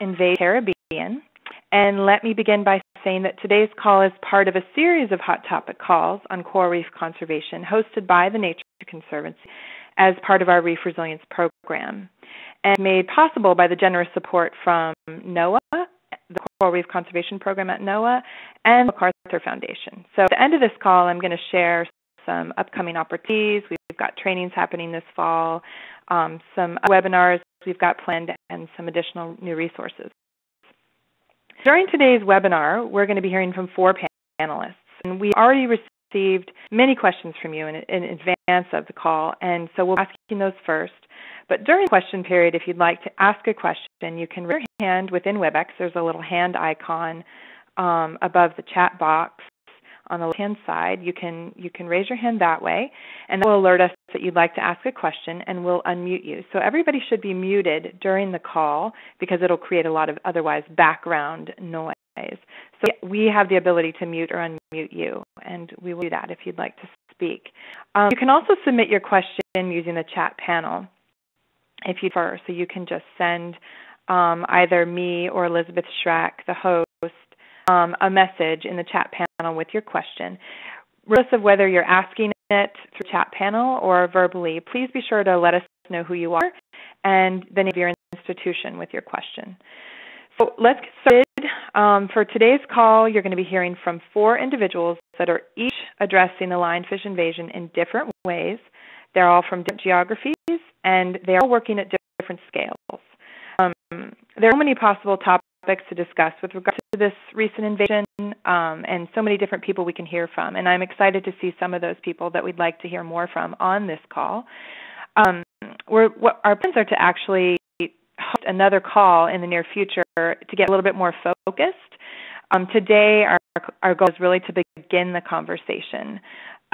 Invasive Caribbean. And let me begin by saying that today's call is part of a series of Hot Topic calls on coral reef conservation hosted by the Nature Conservancy as part of our Reef Resilience Program, and made possible by the generous support from NOAA, the Coral Reef Conservation Program at NOAA, and the MacArthur Foundation. So at the end of this call, I'm going to share some upcoming opportunities. We've got trainings happening this fall, some webinars we've got planned, and some additional new resources. During today's webinar, we're going to be hearing from four panelists, and we already received many questions from you in advance of the call, and so we'll be asking those first. But during the question period, if you'd like to ask a question, you can raise your hand within WebEx. There's a little hand icon above the chat box on the left-hand side. You can raise your hand that way, and that will alert us that you'd like to ask a question, and we'll unmute you. So everybody should be muted during the call because it'll create a lot of otherwise background noise. So we have the ability to mute or unmute you, and we will do that if you'd like to speak. You can also submit your question using the chat panel if you prefer. So you can just send either me or Elizabeth Schreck, the host, a message in the chat panel with your question. Regardless of whether you're asking it through chat panel or verbally, please be sure to let us know who you are and the name of your institution with your question. So let's get started. For today's call, you're going to be hearing from four individuals that are each addressing the lionfish invasion in different ways. They're all from different geographies, and they are working at different scales. There are so many possible topics to discuss with regard to this recent invasion, and so many different people we can hear from, and I'm excited to see some of those people that we'd like to hear more from on this call. Our plans are to actually host another call in the near future to get a little bit more focused. Today, our goal is really to begin the conversation.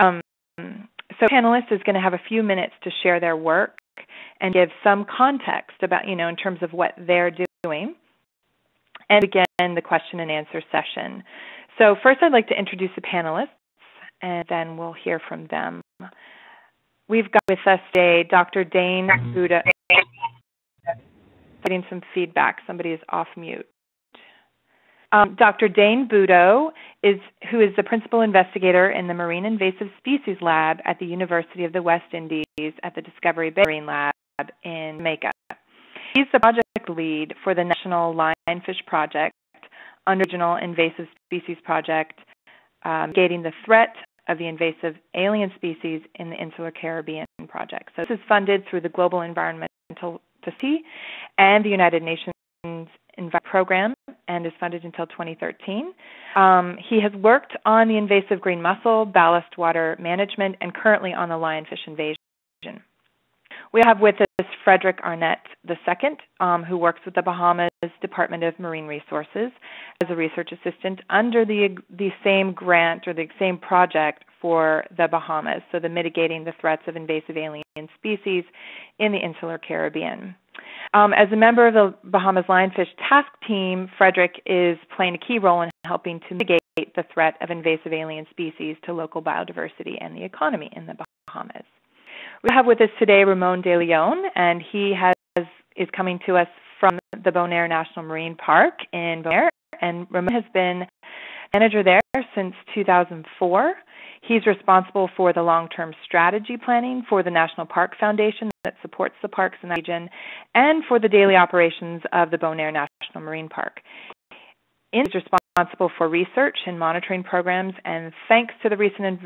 So the panelist is going to have a few minutes to share their work and give some context about, in terms of what they're doing, and begin the question and answer session. So first I'd like to introduce the panelists, and then we'll hear from them. We've got with us today Dr. Dayne Buddo. Getting some feedback. Somebody is off mute. Dr. Dayne Buddo who is the principal investigator in the Marine Invasive Species Lab at the University of the West Indies at the Discovery Bay Marine Lab in Jamaica. He's the project lead for the National Lionfish Project under Regional Invasive Species Project, mitigating the threat of the invasive alien species in the Insular Caribbean project. So this is funded through the Global Environmental and the United Nations Environment Program, and is funded until 2013. He has worked on the invasive green mussel, ballast water management, and currently on the lionfish invasion. We have with us Frederick Arnett II, who works with the Bahamas Department of Marine Resources as a research assistant under the same grant or the same project for the Bahamas, so the mitigating the threats of invasive alien species in the Insular Caribbean. As a member of the Bahamas Lionfish Task Team, Frederick is playing a key role in helping to mitigate the threat of invasive alien species to local biodiversity and the economy in the Bahamas. We have with us today Ramon De Leon, and he is coming to us from the Bonaire National Marine Park in Bonaire, and Ramon has been manager there since 2004. He's responsible for the long-term strategy planning for the National Park Foundation that supports the parks in the region, and for the daily operations of the Bonaire National Marine Park. He's responsible for research and monitoring programs, and thanks to the recent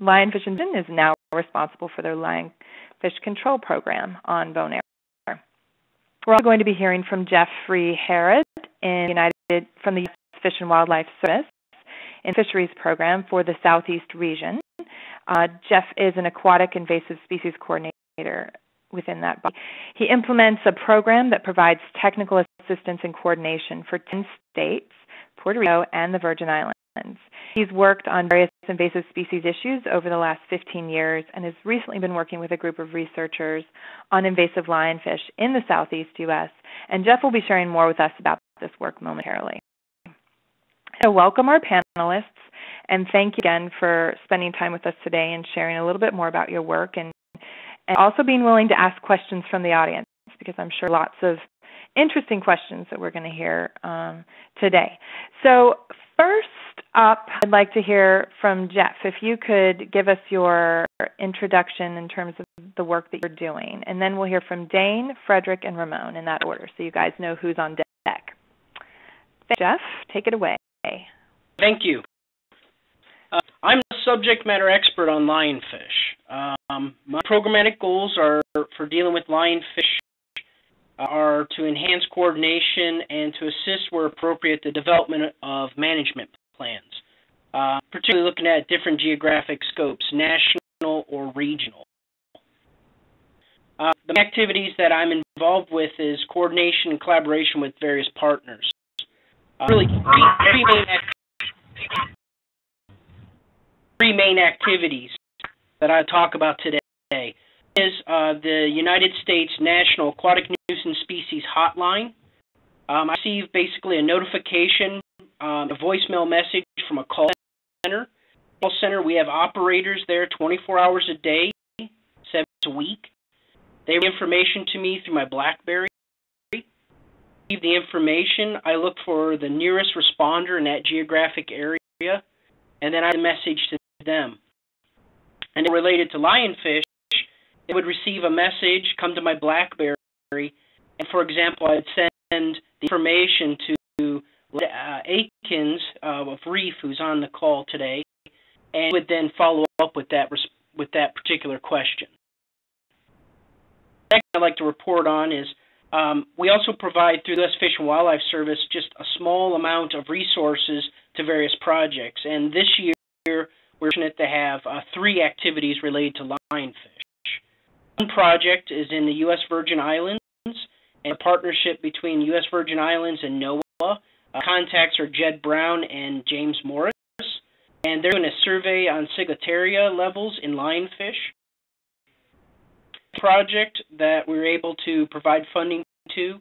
lionfish invasion, is now responsible for their lionfish control program on Bonaire. We're also going to be hearing from Jeffrey Harrod from the U.S. Fish and Wildlife Service in the Fisheries Program for the Southeast region. Jeff is an aquatic invasive species coordinator within that body. He implements a program that provides technical assistance and coordination for 10 states, Puerto Rico, and the Virgin Islands. He's worked on various invasive species issues over the last 15 years and has recently been working with a group of researchers on invasive lionfish in the Southeast U.S., and Jeff will be sharing more with us about this work momentarily. So welcome our panelists, and thank you again for spending time with us today and sharing a little bit more about your work, and also being willing to ask questions from the audience, because I'm sure lots of interesting questions that we're going to hear today. So first up, I'd like to hear from Jeff. If you could give us your introduction in terms of the work that you're doing, and then we'll hear from Dayne, Frederick, and Ramon in that order, so you guys know who's on deck. Jeff, take it away. Thank you. I'm a subject matter expert on lionfish. My programmatic goals are for dealing with lionfish are to enhance coordination and to assist where appropriate the development of management plans, particularly looking at different geographic scopes, national or regional. The activities that I'm involved with is coordination and collaboration with various partners. Really three main activities that I talk about today is the United States National Aquatic Nuisance Species Hotline. I received basically a notification, a voicemail message from a call center. Call center, we have operators there 24 hours a day, 7 days a week. They bring information to me through my BlackBerry. The information, I look for the nearest responder in that geographic area, and then I message to them. And related to lionfish, they would receive a message, come to my BlackBerry, and for example, I'd send the information to Lad Akins of Reef, who's on the call today, and would then follow up with that particular question. The next thing I'd like to report on is we also provide, through the U.S. Fish and Wildlife Service, just a small amount of resources to various projects. And this year, we're fortunate to have three activities related to lionfish. One project is in the U.S. Virgin Islands, and a partnership between U.S. Virgin Islands and NOAA. Contacts are Jed Brown and James Morris, and they're doing a survey on ciguataria levels in lionfish. Project that we're able to provide funding to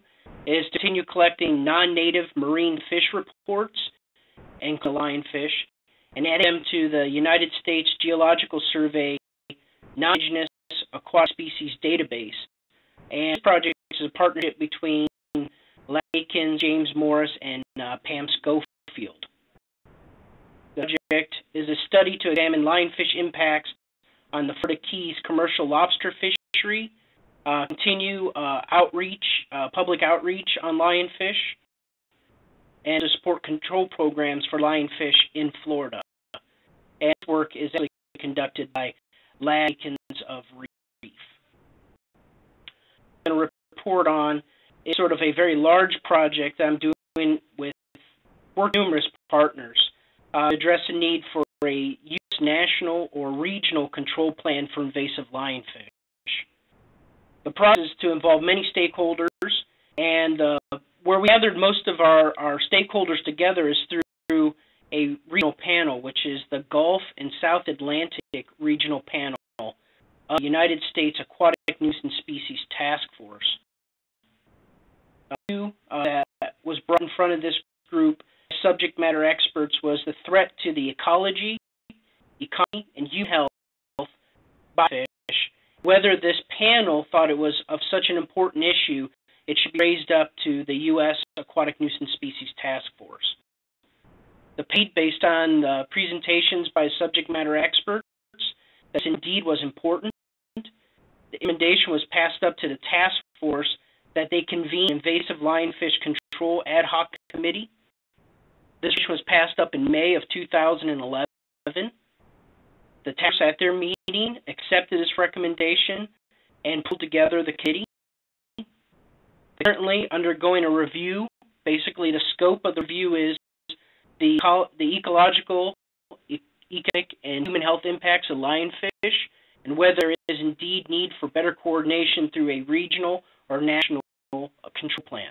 is to continue collecting non-native marine fish reports and lionfish and add them to the United States Geological Survey Non-Indigenous Aquatic Species Database. And this project is a partnership between Lad Akins, James Morris, and Pam Schofield. The project is a study to examine lionfish impacts on the Florida Keys commercial lobster fishing. Continue outreach, public outreach on lionfish, and to support control programs for lionfish in Florida. And this work is actually conducted by Lad Akins of Reef. I'm going to report on is sort of a very large project that I'm doing with numerous partners to address a need for a U.S. national or regional control plan for invasive lionfish. The process is to involve many stakeholders, and where we gathered most of our stakeholders together is through a regional panel, which is the Gulf and South Atlantic Regional Panel of the United States Aquatic Nuisance Species Task Force. That was brought in front of this group as subject matter experts was the threat to the ecology, economy, and human health by fish. Whether this panel thought it was of such an important issue, it should be raised up to the U.S. Aquatic Nuisance Species Task Force. The paid based on the presentations by subject matter experts, this indeed was important. The recommendation was passed up to the task force that they convene Invasive Lionfish Control Ad Hoc Committee. This was passed up in May of 2011. The task force at their meeting accepted this recommendation and pulled together the committee. They're currently undergoing a review. Basically, the scope of the review is the ecological, economic, and human health impacts of lionfish and whether there is indeed need for better coordination through a regional or national control plan.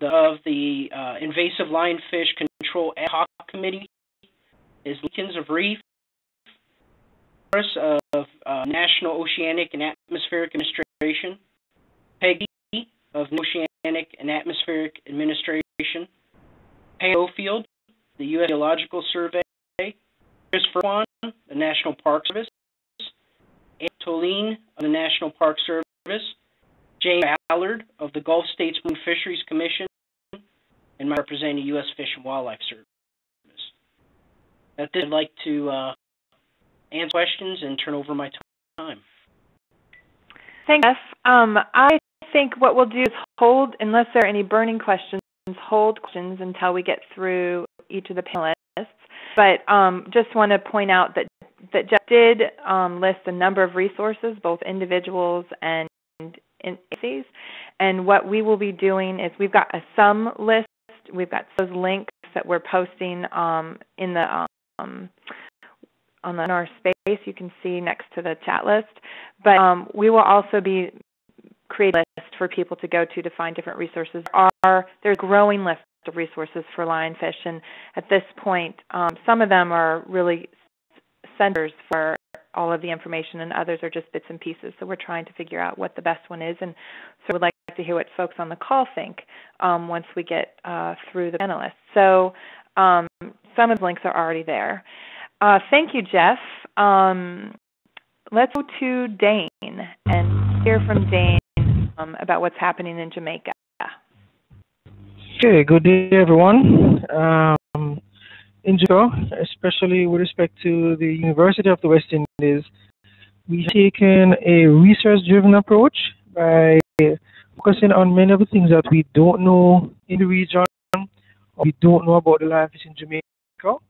The Invasive Lionfish Control Ad Hoc Committee is Lacken of Reef, of National Oceanic and Atmospheric Administration, Peggy of Oceanic and Atmospheric Administration, Pam Schofield, the U.S. Geological Survey, Chris Furwan, the National Park Service, and Tolene of the National Park Service, James Allard of the Gulf States Marine Fisheries Commission, and my representing the U.S. Fish and Wildlife Service. At this, I'd like to answer questions and turn over my time. Thanks, Jeff. I think what we'll do is hold, unless there are any burning questions, hold questions until we get through each of the panelists. But just want to point out that, Jeff did list a number of resources, both individuals and agencies. And what we will be doing is we've got a sum list. We've got those links that we're posting in the on our space. You can see next to the chat list. But we will also be creating a list for people to go to find different resources. There's a growing list of resources for lionfish, and at this point, some of them are really centers for all of the information, and others are just bits and pieces. So we're trying to figure out what the best one is, and so we'd like to hear what folks on the call think once we get through the panelists. So some of the links are already there. Thank you, Jeff. Let's go to Dayne and hear from Dayne about what's happening in Jamaica. Okay, good day, everyone. In Jamaica, especially with respect to the University of the West Indies, we've taken a research-driven approach by focusing on many of the things that we don't know in the region, or we don't know about the lionfish in Jamaica, and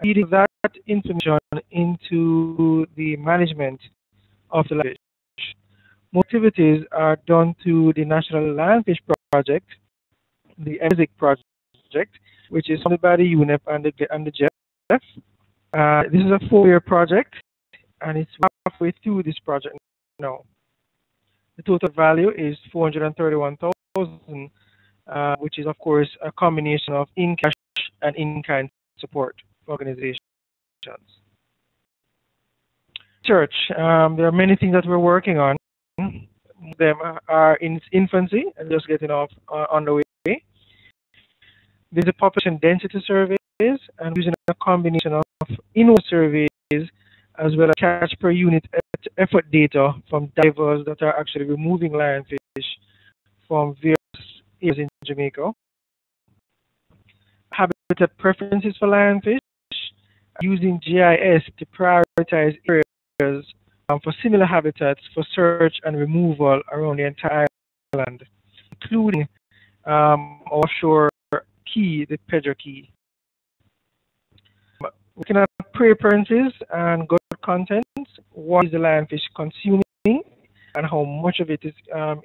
feeding that information into the management of the lionfish. Most activities are done through the National Lionfish Project, the MTI-ISAC project, which is funded by the UNEP and the GEF. This is a 4-year project, and it's halfway through this project now. The total value is $431,000, which is, of course, a combination of in-cash and in-kind support organizations. Research. There are many things that we're working on. Them are in its infancy and just getting off on the way. There's a population density surveys, and using a combination of in-house surveys as well as catch per unit effort data from divers that are actually removing lionfish from various areas in Jamaica. Habitat preferences for lionfish, using GIS to prioritize areas for similar habitats for search and removal around the entire island, including offshore key, the Pedro Key. We can have preferences and good content. What is the lionfish consuming and how much of it is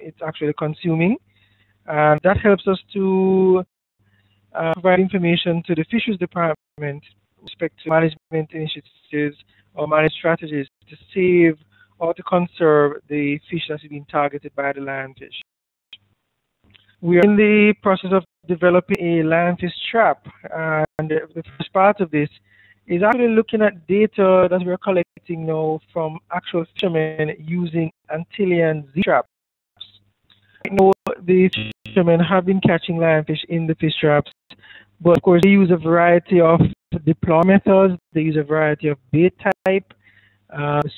it's actually consuming? And that helps us to provide information to the Fisheries Department with respect to management initiatives or management strategies to save or to conserve the fish that's been targeted by the lionfish. We are in the process of developing a lionfish trap, and the first part of this is actually looking at data that we're collecting now from actual fishermen using Antillean Z-traps. I know the fishermen have been catching lionfish in the fish traps, but of course they use a variety of deploy methods, they use a variety of bait type,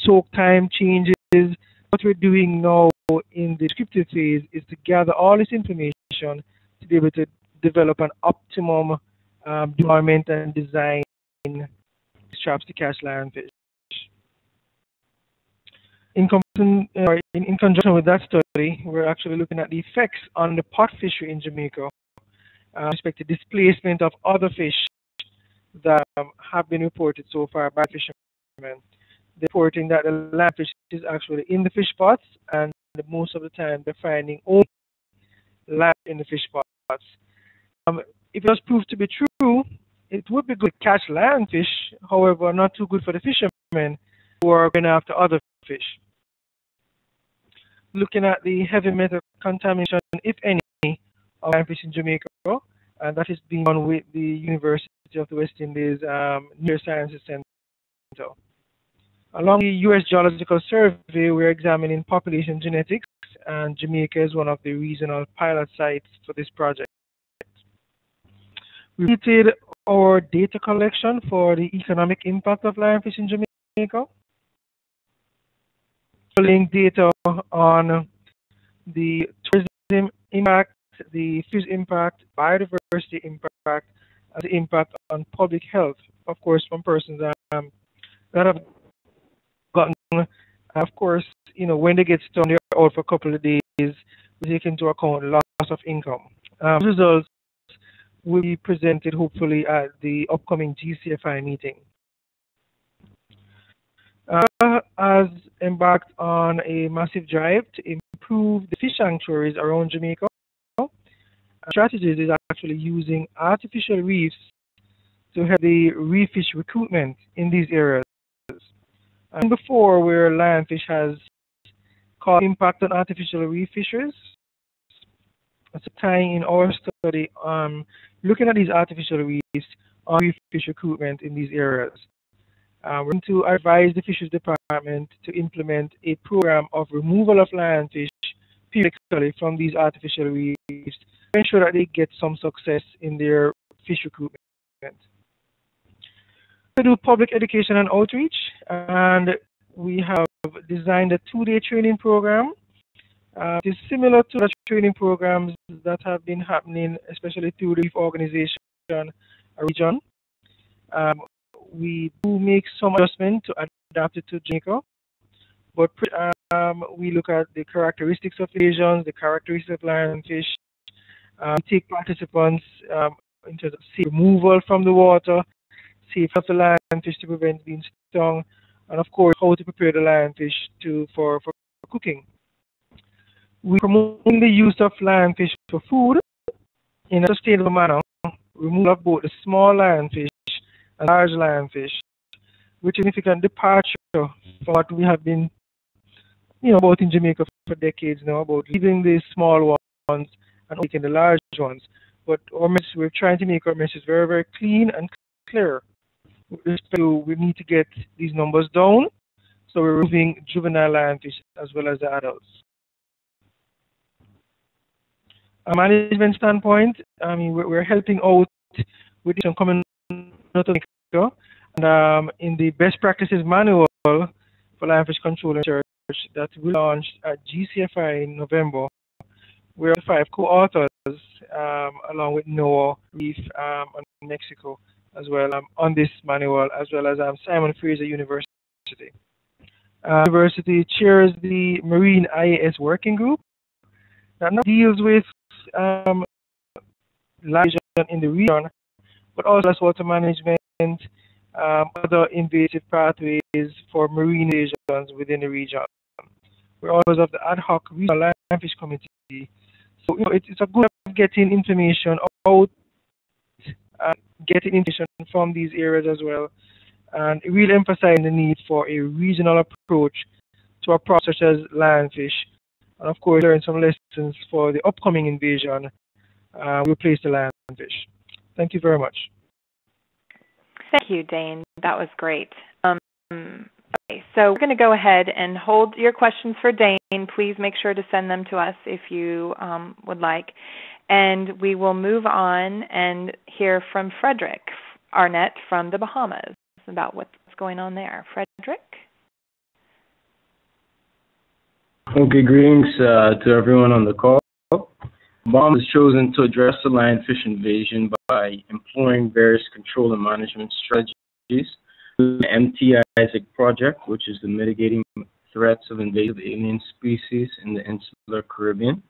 soak time changes. What we're doing now in the descriptive phase is to gather all this information to be able to develop an optimum deployment and design traps to catch lionfish. In conjunction with that study, we're actually looking at the effects on the pot fishery in Jamaica with respect to displacement of other fish that have been reported so far by fishermen. They're reporting that the lionfish is actually in the fish pots, and most of the time they're finding only live in the fish pots. If it does prove to be true, it would be good to catch lionfish, however, not too good for the fishermen who are going after other fish. Looking at the heavy metal contamination, if any, of lionfish in Jamaica, and that is being done with the University of the West Indies Neurosciences Center. Along the U.S. Geological Survey, we're examining population genetics, and Jamaica is one of the regional pilot sites for this project. We completed our data collection for the economic impact of lionfish in Jamaica. We're collecting data on the tourism impact, the fish impact, biodiversity impact, and the impact on public health, of course, from persons that have gotten, of course, you know, when they get stung, they're out for a couple of days. We take into account loss of income. Results will be presented hopefully at the upcoming GCFI meeting. Has embarked on a massive drive to improve the fish sanctuaries around Jamaica. Strategies is actually using artificial reefs to help the reef fish recruitment in these areas. And before, where lionfish has caused impact on artificial reef fisheries, so tying in our study looking at these artificial reefs on reef fish recruitment in these areas. We're going to advise the Fisheries Department to implement a program of removal of lionfish periodically from these artificial reefs to ensure that they get some success in their fish recruitment. We do public education and outreach, and we have designed a two-day training program. It is similar to the training programs that have been happening, especially through the reef organization region. We do make some adjustment to adapt it to Jamaica, but we look at the characteristics of lesions, the characteristics of lionfish. We take participants in terms of safe removal from the water, safe of the lionfish to prevent being stung, and of course how to prepare the lionfish for cooking. We promote the use of lionfish for food in a sustainable manner, removal of both the small lionfish and large lionfish, which is a significant departure from what we have been, you know, about in Jamaica for decades now, about leaving the small ones and taking the large ones. But our message, we're trying to make our message very, very clean and clear. So we need to get these numbers down, so we're removing juvenile lionfish as well as the adults. A management standpoint, I mean, we're helping out with some common and in the best practices manual for lionfish control and research that we launched at GCFI in November, we're 5 co-authors along with NOAA, Reef, and Mexico as well on this manual, as well as Simon Fraser University. University chairs the Marine IAS Working Group that not deals with lionfish in the region, but also water management, other invasive pathways for marine lesions within the region. We're also of the Ad Hoc Regional Lionfish Committee. So, you know, it's a good way of getting information out, getting information from these areas as well, and really emphasizing the need for a regional approach to a problem such as lionfish. And of course, learn some lessons for the upcoming invasion. We'll replace the lionfish. Thank you very much. Thank you, Dayne. That was great. Okay, so we're going to go ahead and hold your questions for Dayne. Please make sure to send them to us if you would like. And we will move on and hear from Frederick Arnett from the Bahamas about what's going on there. Frederick? Okay, greetings to everyone on the call. Bahamas has chosen to address the lionfish invasion by employing various control and management strategies. The MTI-ISAC project, which is the mitigating threats of invasive alien species in the insular Caribbean.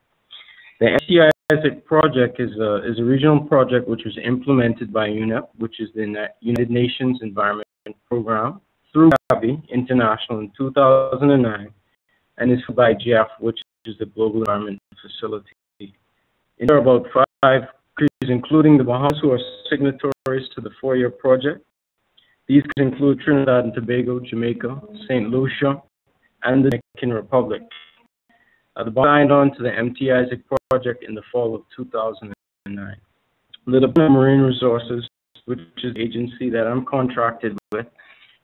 The MTI-ISAC project is a regional project which was implemented by UNEP, which is the United Nations Environment Program, through Gavi International in 2009, and is by GEF, which is the Global Environment Facility. There are about 5 countries, including the Bahamas, who are signatories to the 4-year project. These include Trinidad and Tobago, Jamaica, St. Lucia, and the Dominican Republic. The Bahamas signed on to the MTI-ISAC project in the fall of 2009. The Department of Marine Resources, which is the agency that I'm contracted with,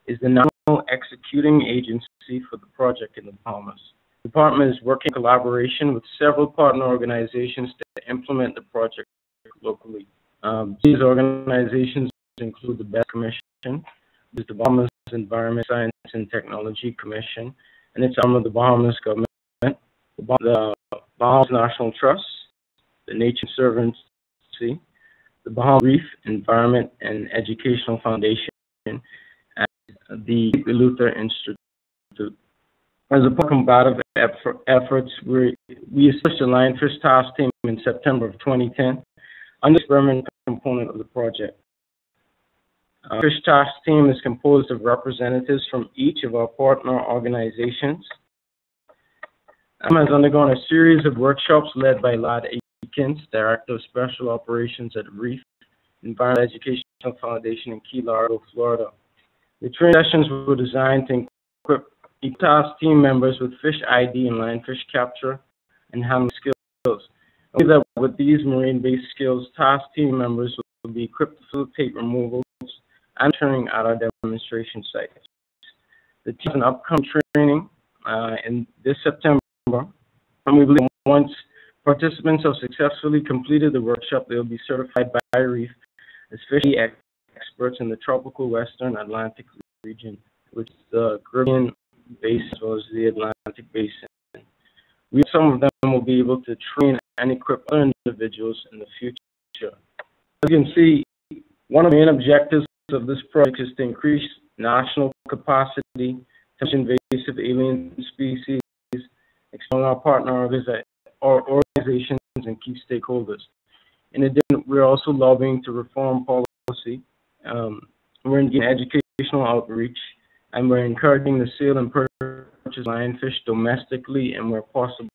is the national executing agency for the project in the Bahamas. The department is working in collaboration with several partner organizations to implement the project locally. These organizations include the BEST Commission, which is the Bahamas Environment Science and Technology Commission, and it's arm of the Bahamas government, the Bahamas National Trust, the Nature Conservancy, the Bahamas Reef Environment and Educational Foundation, and the Luther Institute. As a part of combative efforts, we established the Lionfish Task Team in September of 2010 under the experimental component of the project. Our Fish Task Team is composed of representatives from each of our partner organizations. Has undergone a series of workshops led by Lad Akins, Director of Special Operations at Reef Environmental Education Foundation in Key Largo, Florida. The training sessions were designed to equip task team members with fish ID and lionfish capture and handling skills. We believe that with these marine-based skills, task team members will be equipped to facilitate removals and training at our demonstration sites. The team has an upcoming training in this September, and we believe once participants have successfully completed the workshop, they will be certified by Reef as fish experts in the tropical Western Atlantic region, which is the Caribbean basin as well as the Atlantic basin. We, some of them will be able to train and equip other individuals in the future. As you can see, one of the main objectives of this project is to increase national capacity to invasive alien species, exploring our partner organizations and key stakeholders. In addition, we're also lobbying to reform policy. We're engaging in educational outreach, and we're encouraging the sale and purchase of lionfish domestically and where possible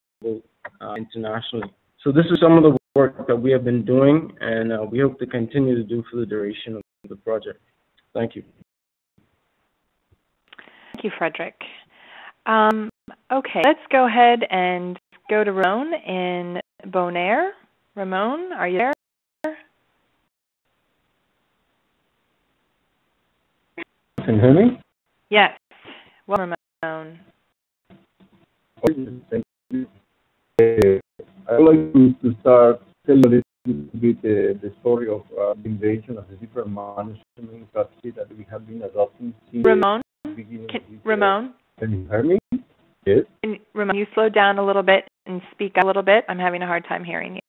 internationally. So this is some of the work that we have been doing, and we hope to continue to do for the duration of the project. Thank you. Thank you, Frederick. Okay, let's go ahead and go to Ramon in Bonaire. Ramon, are you there? Can you hear me? Yes. Welcome, Ramon. Thank you. I would like to start tell a little bit the story of the invasion of the different management strategy that we have been adopting since Ramon, the beginning of this Ramon? Can you hear me? Yes. Ramon, you slow down a little bit and speak a little bit. I'm having a hard time hearing you.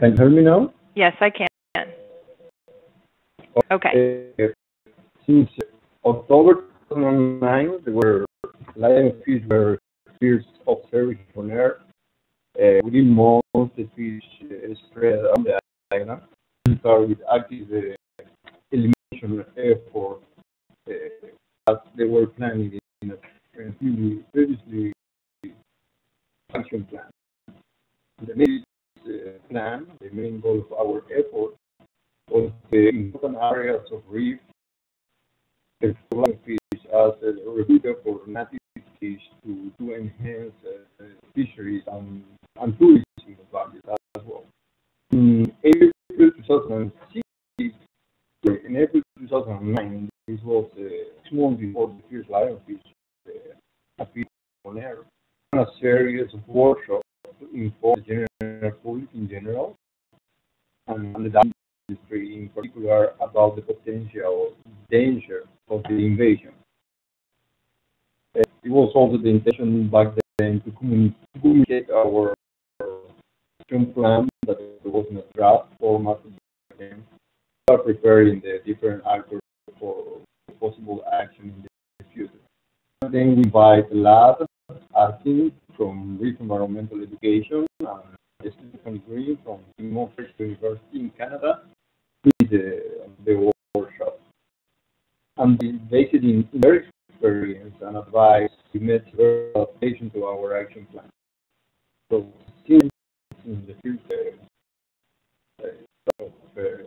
Can you hear me now? Yes, I can. Okay. Since October 2009, there were lionfish were first observed in Bonaire. Within months, the fish spread on the island. We started active elimination efforts as they were planning in a previously action plan. The main plan, the main goal of our effort, was the important areas of reef, exploring fish as a repeater for native fish to enhance fisheries and tourism values as well. In April 2006, in April 2009, this was 2 months before the first lionfish appeared on air, a series of workshops to inform the general public in general and the industry in particular about the potential danger of the invasion. It was also the intention back then to communicate our action plan that was in a draft format. We are preparing the different actors for possible action in the future. And then we invite Lad Akins from Reef Environmental Education and Stephen Green from University in Canada with the workshop. And based in their experience and advice, we made several adaptations to our action plan. So, since in the future,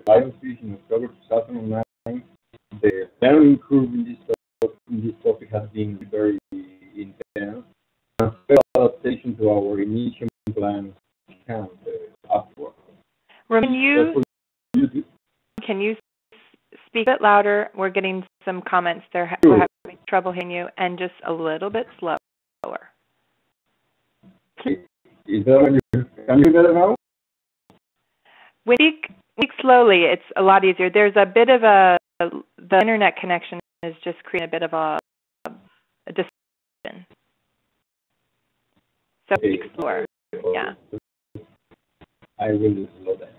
lionfish in October 2009, the learning curve in this topic has been very intense, and adaptation to our initial plan can upward. Can you speak a bit louder? We're getting some comments there. Sure. We're having trouble hearing you, and just a little bit slower. Can you hear now? We speak slowly. It's a lot easier. There's a bit of the internet connection is just creating a bit of a disruption. So explore. Yeah. I really love that.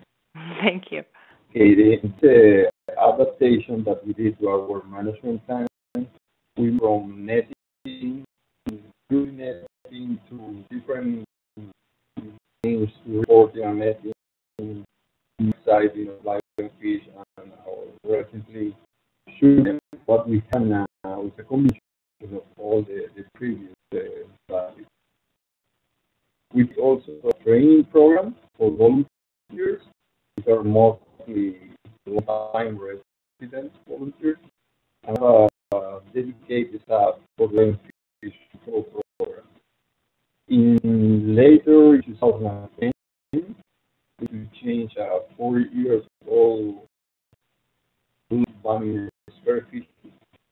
Thank you. It is the adaptation that we did to our management plan. We from netting, doing netting to different things, reporting on netting, sizing of lionfish, and recently shooting what we have now is a combination of all the previous studies. We also have a training program for volunteers. These are mostly long-time resident volunteers. And dedicated staff for the fish control program. In later 2010, we changed a 4-year-old Bahamas spearfish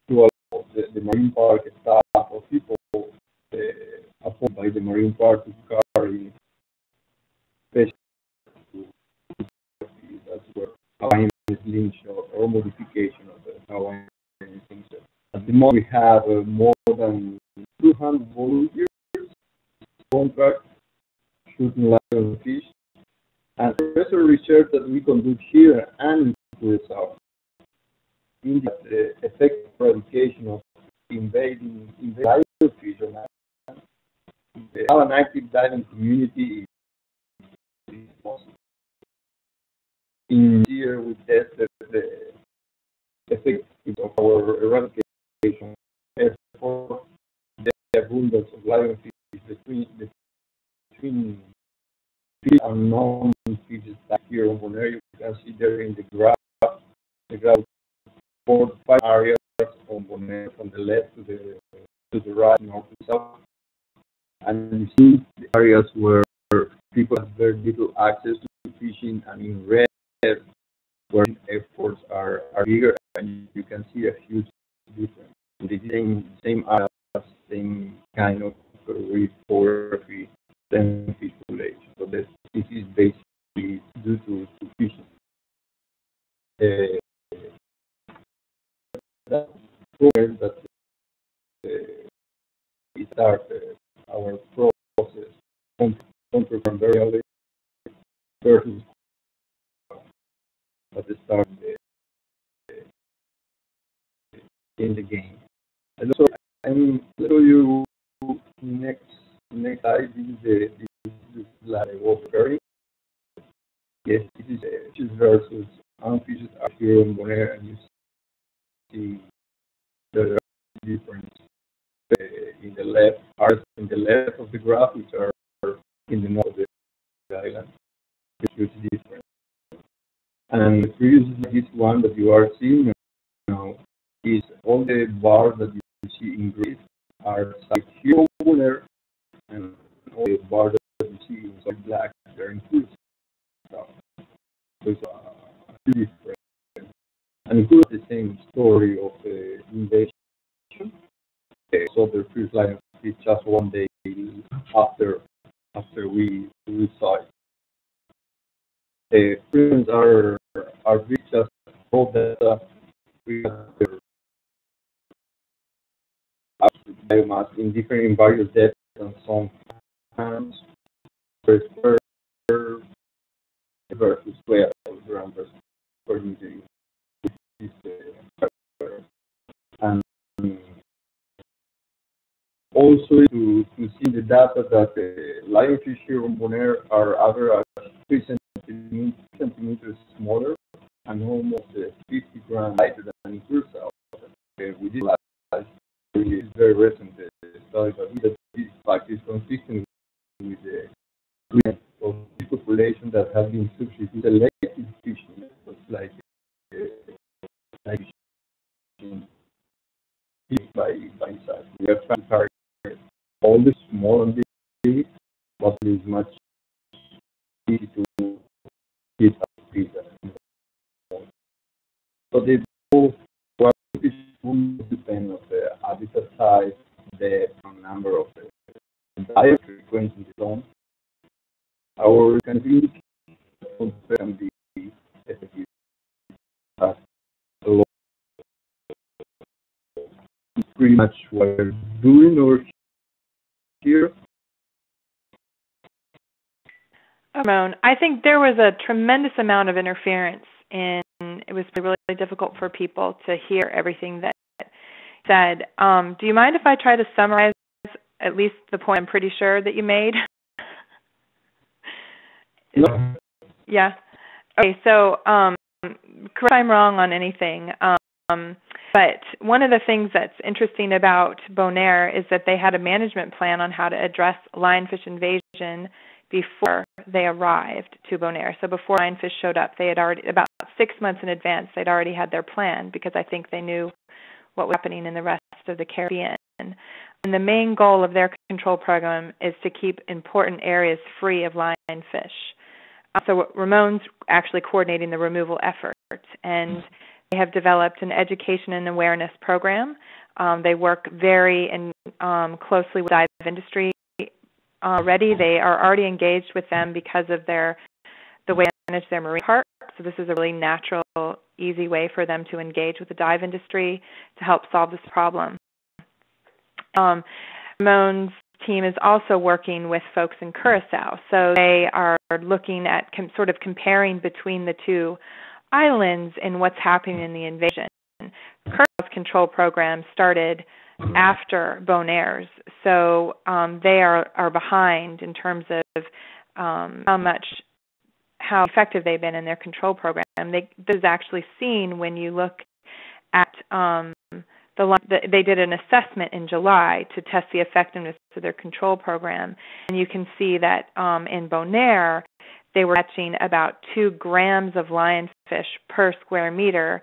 to allow the marine park staff or people appointed by the marine park to carry special species that were Hawaiian lynch or modification of the Hawaiian. At the moment, we have more than 200 volunteers contracts shooting lionfish, and special research that we conduct here and to the south in the effective eradication of invading lionfish on land. We have an active diving community. In here, we tested the effect of our eradication effort, the abundance of lionfish between fish and non-fish that here on Bonaire. You can see there in the graph, 4 to 5 areas on Bonaire, from the left to the right, north to south. And you see the areas where people have very little access to fishing, and in red, where efforts are bigger, and you can see a huge difference. The same area, same kind of reef forestry, same fish population. So this is basically due to fishing. That's where that we started our process on controversial versus. At the start in the game. And also, I'm going to show you next slide. This is like a wolf curry. Yes, it is fishes versus unfishes are here in Bonaire, and you see the difference in the left, are in the left of the graph, which are in the north of the island. It's huge difference. And the previous, this one that you are seeing now is all the bars that you see in Greece are sites here over there, and all the bars that you see in South Black, they're in Greece. So it's a different. And it was the same story of the invasion. So the first line is just 1 day after we saw it. Friends are just all data we have biomass in different in various depths and some times per square versus square or gram per meter. And also to see the data that lionfish here on Bonaire are average 3 centimeters smaller and almost 50 grams lighter than in Curacao. We did last really very recent study, but this fact is consistent with the trend of fish population that have been substituted selective fishing, like fish by size. We are trying to target all the small and big, but it is much easier to. So they both depend on the habitat size, the number of the diet frequency zone. Our country can be effective as low. It's pretty much what we're doing over here. Ramon, I think there was a tremendous amount of interference, and it was really difficult for people to hear everything that you said. Do you mind if I try to summarize at least the point I'm pretty sure that you made? No. Yeah. Okay, so correct if I'm wrong on anything, but one of the things that's interesting about Bonaire is that they had a management plan on how to address lionfish invasion before they arrived to Bonaire. So before lionfish showed up, they had already, about 6 months in advance, they'd already had their plan, because I think they knew what was happening in the rest of the Caribbean. And the main goal of their control program is to keep important areas free of lionfish. So Ramon's actually coordinating the removal efforts, and they have developed an education and awareness program. They work very closely with dive industry already. They are already engaged with them because of the way they manage their marine park. So this is a really natural, easy way for them to engage with the dive industry to help solve this problem. Ramon's team is also working with folks in Curacao. So they are looking at sort of comparing between the two islands and what's happening in the invasion. Curacao's control program started after Bonaire's, so they are behind in terms of how effective they've been in their control program. This is actually seen when you look at they did an assessment in July to test the effectiveness of their control program, and you can see that in Bonaire, they were catching about 2 grams of lionfish per square meter,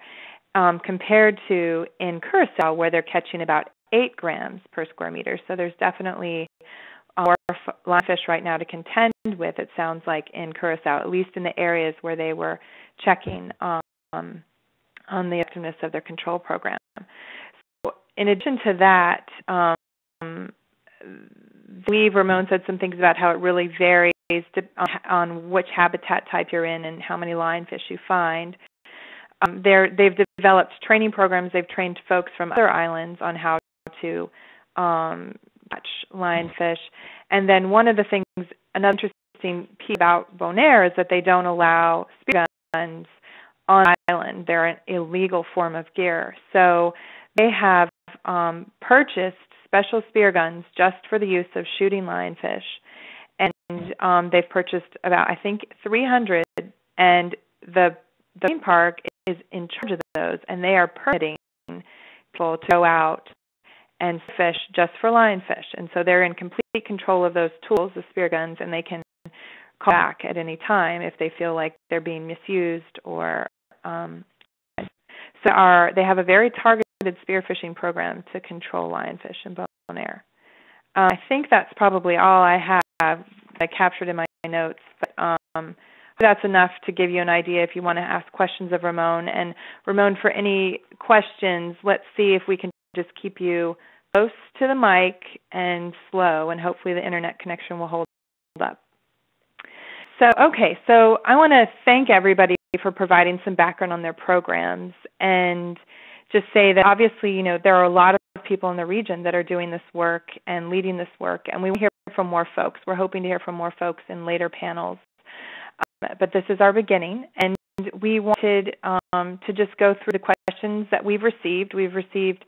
compared to in Curacao, where they're catching about 8 grams per square meter. So there's definitely more lionfish right now to contend with, it sounds like, in Curacao, at least in the areas where they were checking on the effectiveness of their control program. In addition to that, Ramon said some things about how it really varies on which habitat type you're in and how many lionfish you find. They've developed training programs. They've trained folks from other islands on how to catch lionfish. And then one of the things, another interesting piece about Bonaire is that they don't allow spear guns on the island. They're an illegal form of gear. So they have purchased special spear guns just for the use of shooting lionfish, and they've purchased about, I think, 300, and the Marine Park is in charge of those, and they are permitting people to go out and fish just for lionfish, and so they're in complete control of those tools, the spear guns, and they can call back at any time if they feel like they're being misused or they have a very targeted spearfishing program to control lionfish in Bonaire. I think that's probably all I have I captured in my notes, but that's enough to give you an idea if you want to ask questions of Ramon. And Ramon, for any questions, let's see if we can just keep you close to the mic and slow, and hopefully the internet connection will hold up. So, okay, so I want to thank everybody for providing some background on their programs, and just say that obviously, you know, there are a lot of people in the region that are doing this work and leading this work, and we hear from more folks. We're hoping to hear from more folks in later panels, but this is our beginning, and we wanted to just go through the questions that we've received. We've received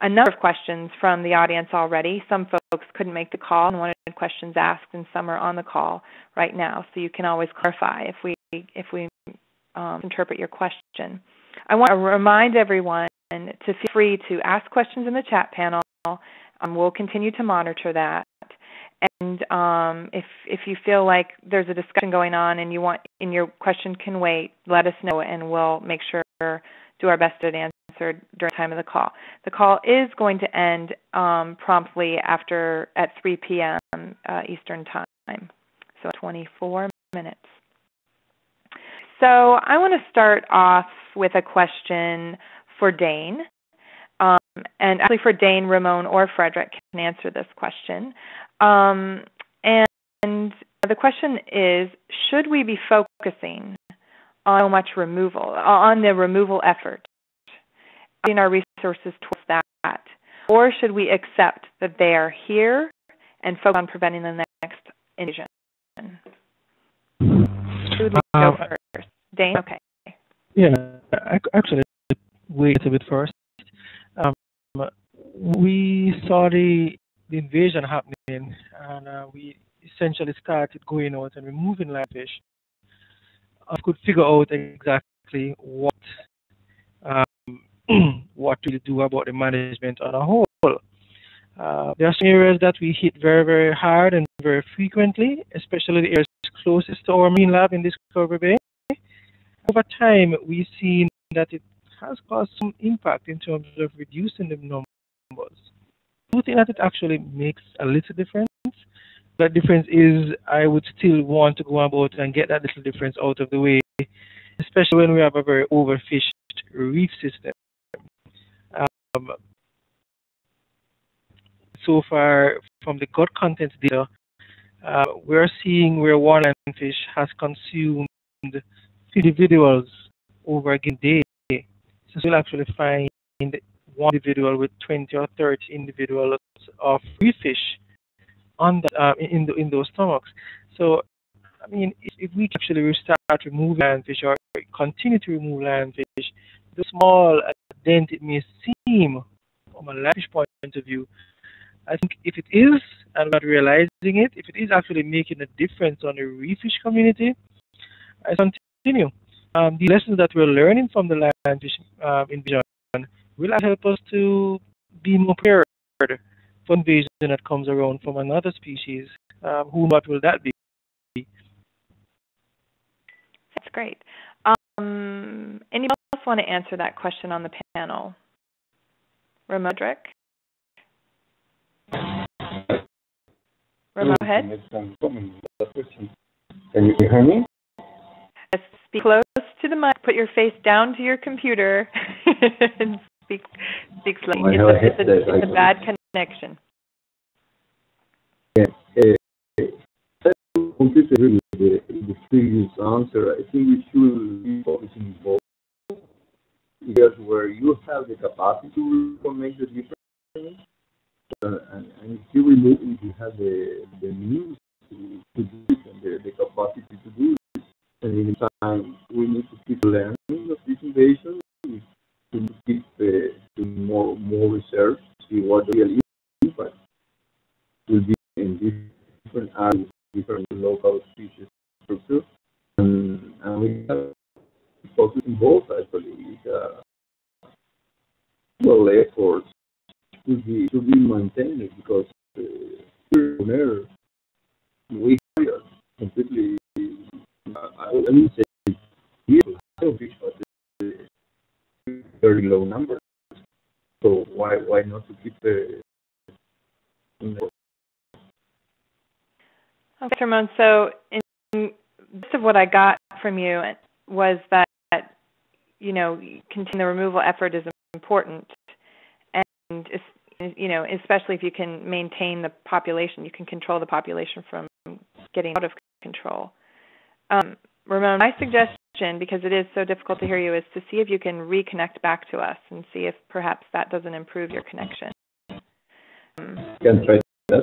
a number of questions from the audience already. Some folks couldn't make the call and wanted questions asked, and some are on the call right now, so you can always clarify if we interpret your question. I want to remind everyone to feel free to ask questions in the chat panel. We'll continue to monitor that. And if you feel like there's a discussion going on and your question can wait, let us know, and we'll make sure do our best to answer during the time of the call. The call is going to end promptly at 3 p.m. Eastern time, so 24 minutes. So I want to start off with a question for Dayne, and actually for Dayne, Ramon, or Frederick can answer this question. And the question is, should we be focusing on so much removal, on the removal effort, in our resources towards that, or should we accept that they are here and focus on preventing the next invasion? Who'd we go first? Dayne? Okay. Yeah, actually, wait a bit first. We saw the invasion happening, and we essentially started going out and removing lionfish. I could figure out exactly what to do about the management on a whole. There are some areas that we hit very, very hard and very frequently, especially the areas closest to our marine lab in Discovery Bay. Over time, we've seen that it has caused some impact in terms of reducing the numbers. I do think that it actually makes a little difference. That difference is I would still want to go about and get that little difference out of the way, especially when we have a very overfished reef system. So far, from the gut contents data, we're seeing where one lionfish has consumed individuals over a given day. So we'll actually find one individual with 20 or 30 individuals of reef fish on that, in those stomachs. So, I mean, if we actually start removing lionfish or continue to remove lionfish, the small dent it may seem from a lionfish point of view, I think if it is, and not realizing it, if it is actually making a difference on the reef fish community, I continue. The lessons that we're learning from the lionfish invasion will help us to be more prepared for invasion that comes around from another species. What will that be? That's great. Anyone else want to answer that question on the panel? Ramon? Ramon, ahead. Can you hear me? Yes, speak close to the mic. Put your face down to your computer and speak slowly. It's a bad connection. Yeah. I completely agree with the previous answer. I think we should be focusing both areas where you have the capacity to make the difference. And still we need to have the means to do it and the capacity to do it. And in time, we need to keep learning of this invasion, to keep doing more research, see what the real impact will be in different areas, different local species structure. And we have to focus on both, actually. Well, efforts to be maintained because Bonaire, we are completely, I wouldn't say fish, but very low numbers. So why not to keep the? Okay, Ramon. So in most of what I got from you was that continuing the removal effort is important, and especially if you can maintain the population, you can control the population from getting out of control. Ramon, my suggestion, because it is so difficult to hear you, is to see if you can reconnect back to us and see if perhaps that doesn't improve your connection. Can try that?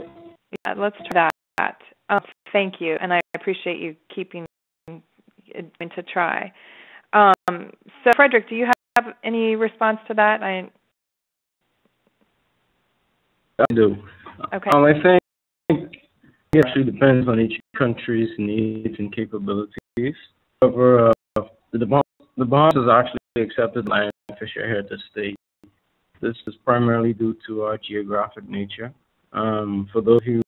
Yeah, let's try that. Thank you, and I appreciate you keeping to try. So, Frederick, do you have any response to that? I do. Okay. I think it actually depends on each country's needs and capabilities. However, the Bahamas has actually accepted lionfish are here to stay. This is primarily due to our geographic nature. For those of you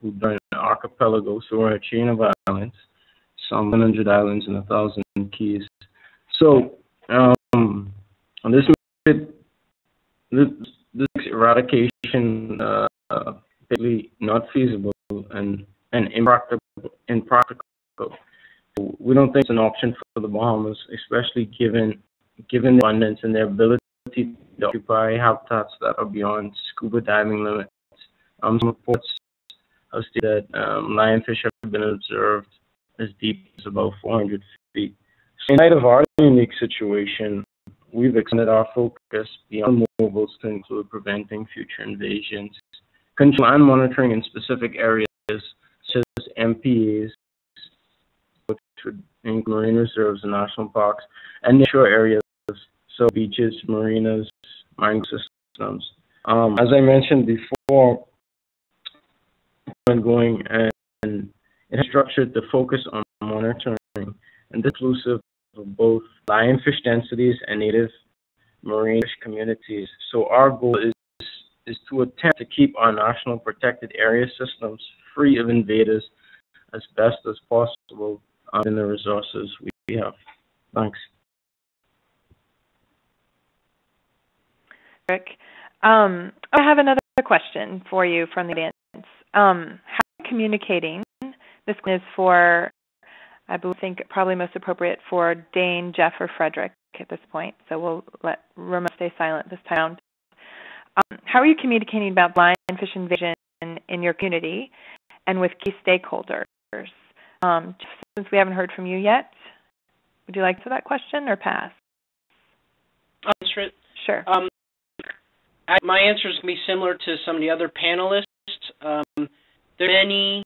who've done an archipelago, so we're a chain of islands, some 100 islands and 1,000 keys. So, on this eradication really not feasible and impractical. We don't think it's an option for the Bahamas, especially given the abundance and their ability to occupy habitats that are beyond scuba diving limits. Some reports have stated that lionfish have been observed as deep as about 400 feet. So in light of our unique situation, we've extended our focus beyond mobiles to include preventing future invasions, control and monitoring in specific areas such as MPAs, which would include marine reserves and national parks and nearshore areas, so beaches, marinas, mine systems. As I mentioned before, ongoing and it is structured to focus on monitoring, and this is inclusive of both lionfish densities and native marine fish communities. So our goal is to attempt to keep our national protected area systems free of invaders as best as possible in the resources we have. Thanks. Rick, I have another question for you from the audience. How are you communicating? This one is for, I think, probably most appropriate for Dayne, Jeff, or Frederick at this point. So we'll let Ramon stay silent this time around. How are you communicating about lionfish invasion in your community and with key stakeholders? Since we haven't heard from you yet, would you like to answer that question or pass? Sure. My answer is going to be similar to some of the other panelists. There are many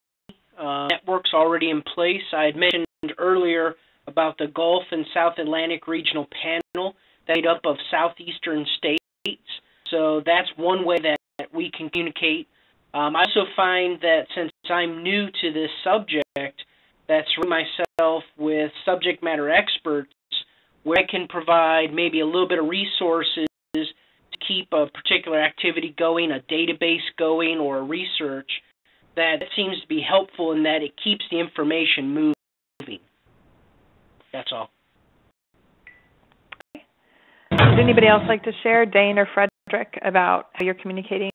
networks already in place. I had mentioned earlier about the Gulf and South Atlantic Regional Panel that's made up of southeastern states. So that's one way that we can communicate. I also find that since I'm new to this subject, that's surrounding myself with subject matter experts where I can provide maybe a little bit of resources to keep a particular activity going, a database going, or a research that seems to be helpful in that it keeps the information moving. That's all. Okay. Would anybody else like to share, Dayne or Fred, about how you're communicating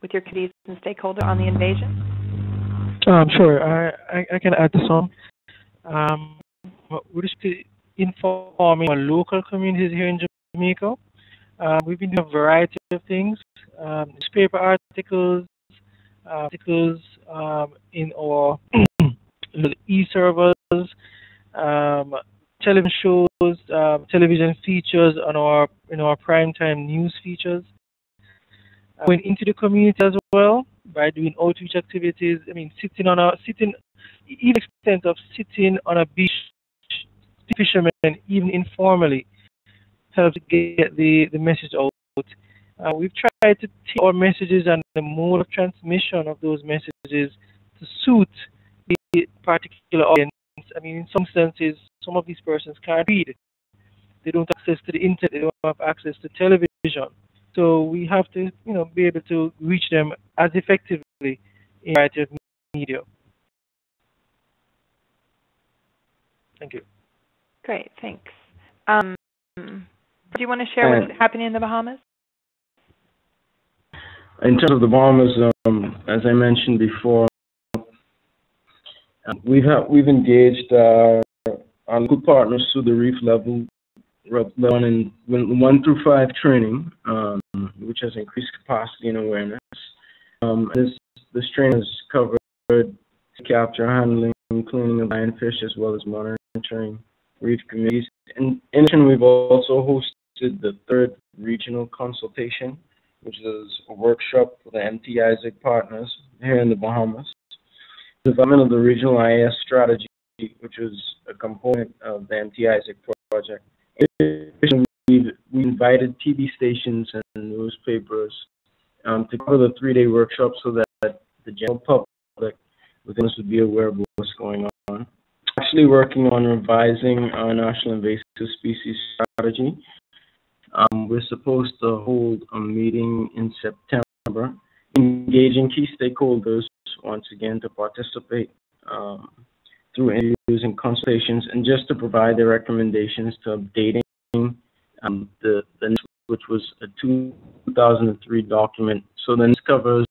with your committees and stakeholders on the invasion? Sure, I can add some. We're just informing our local communities here in Jamaica. We've been doing a variety of things, newspaper articles, in our e-servers, television shows, television features on our primetime news features. Going into the community as well by doing outreach activities. I mean, even extent of sitting on a beach, fishermen, even informally, helps get the message out. We've tried to take our messages and the mode of transmission of those messages to suit the particular audience. I mean, in some senses, some of these persons can't read. They don't have access to the internet. They don't have access to television. So we have to, you know, be able to reach them as effectively in a variety of media. Thank you. Great, thanks. Do you want to share what's happening in the Bahamas? In terms of the Bahamas, as I mentioned before, we've engaged our local partners through the Reef level 1 and 1 through 5 training, which has increased capacity and awareness. This training has covered capture, handling, cleaning of lionfish, as well as monitoring reef communities. In addition, we've also hosted the 3rd regional consultation, which is a workshop for the MTI-ISAC partners here in the Bahamas. The development of the regional IAS strategy, which was a component of the MTI-ISAC project. We invited TV stations and newspapers to cover the 3-day workshop so that the general public within us would be aware of what's going on. We're actually working on revising our national invasive species strategy. We're supposed to hold a meeting in September, engaging key stakeholders once again to participate through interviews and consultations, and just to provide their recommendations to updating the which was a 2003 document. So the NIST covers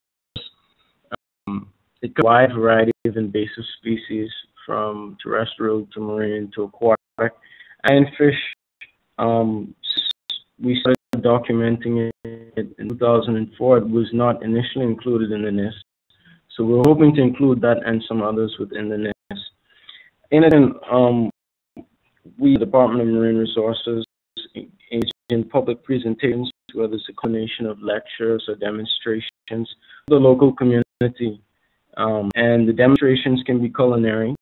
a wide variety of invasive species, from terrestrial to marine to aquatic, and fish. We started documenting it in 2004. It was not initially included in the NIST, so we're hoping to include that and some others within the NIST. In addition, we, the Department of Marine Resources, engage in public presentations, whether it's a combination of lectures or demonstrations to the local community. And the demonstrations can be culinary,